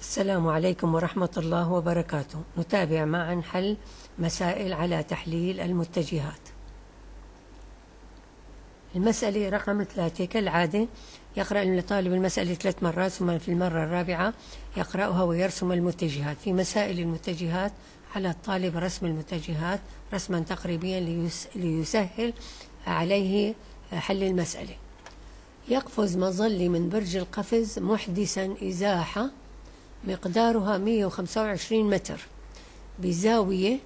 السلام عليكم ورحمة الله وبركاته. نتابع معا حل مسائل على تحليل المتجهات. المسألة رقم 3 كالعادة يقرأ الطالب المسألة 3 مرات، ثم في المرة الرابعة يقرأها ويرسم المتجهات. في مسائل المتجهات على الطالب رسم المتجهات رسما تقريبيا ليسهل عليه حل المسألة. يقفز مظلي من برج القفز محدثا إزاحة مقدارها 125 متر بزاوية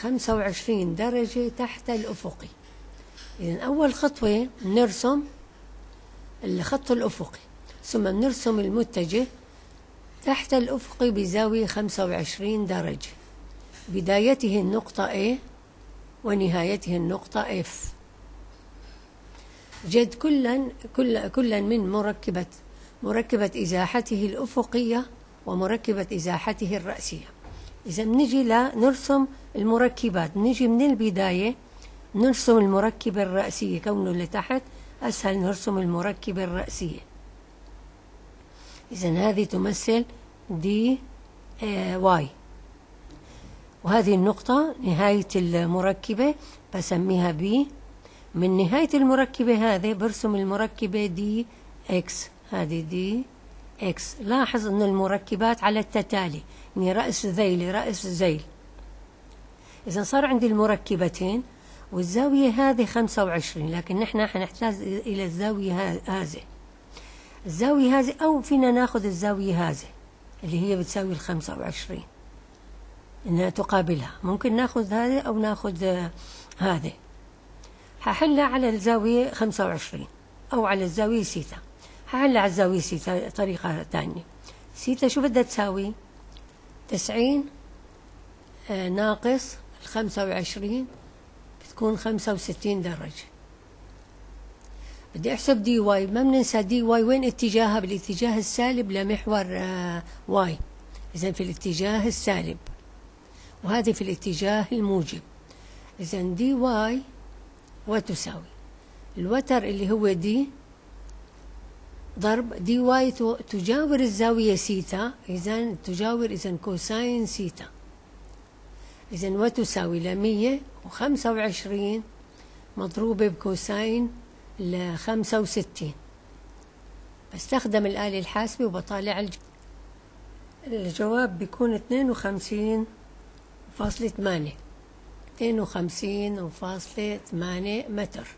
25 درجة تحت الأفقي. إذن أول خطوة نرسم الخط الأفقي، ثم نرسم المتجه تحت الأفقي بزاوية 25 درجة، بدايته النقطة A ونهايته النقطة F. جد كلا من مركبة إزاحته الأفقية ومركبة إزاحته الرأسية. إذا بنجي لنرسم المركبات، بنجي من البداية نرسم المركبة الرأسية، كونه اللي تحت أسهل نرسم المركبة الرأسية. إذا هذه تمثل دي واي، وهذه النقطة نهاية المركبة بسميها بي. من نهاية المركبة هذه برسم المركبة دي اكس، هذه دي اكس. لاحظ أن المركبات على التتالي، يعني رأس ذيل رأس ذيل. إذا صار عندي المركبتين والزاوية هذه 25، لكن نحن حنحتاج إلى الزاوية هذه. الزاوية هذه أو فينا ناخذ الزاوية هذه اللي هي بتساوي ال 25 إنها تقابلها، ممكن ناخذ هذه أو ناخذ هذه. ححلها على الزاوية 25 أو على الزاوية سيتا. ححلها على الزاوية سيتا طريقة ثانية. سيتا شو بدها تساوي؟ 90 ناقص ال 25 تكون 65 درجة. بدي احسب دي واي، ما بننسى دي واي وين اتجاهها؟ بالاتجاه السالب لمحور واي، إذا في الاتجاه السالب، وهذه في الاتجاه الموجب. إذا دي واي وتساوي الوتر اللي هو دي ضرب دي واي تجاور الزاوية سيتا، إذا تجاور إذا كوساين سيتا، إذا وتساوي ل 125 مضروبة بكوساين ل 65. بستخدم الآلة الحاسبة وبطالع الجواب بيكون 52.8 متر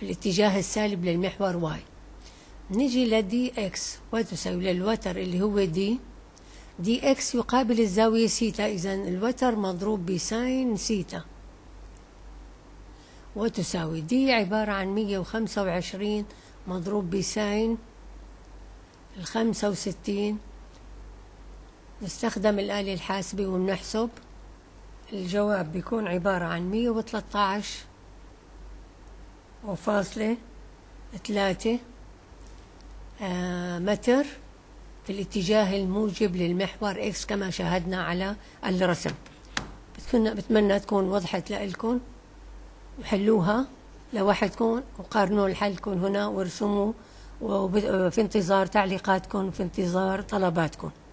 في الاتجاه السالب للمحور واي. نجي لدي اكس وتساوي للوتر اللي هو دي، دي اكس يقابل الزاوية سيتا، إذا الوتر مضروب بساين سيتا وتساوي دي عبارة عن 125 مضروب بساين 65. نستخدم الآلة الحاسبة ونحسب الجواب بيكون عبارة عن 113.3 متر في الاتجاه الموجب للمحور اكس كما شاهدنا على الرسم. بتمنى تكون وضحت لكم، وحلوها لوحدكم وقارنوا الحلكم هنا وارسموا، وفي انتظار تعليقاتكم وفي انتظار طلباتكم.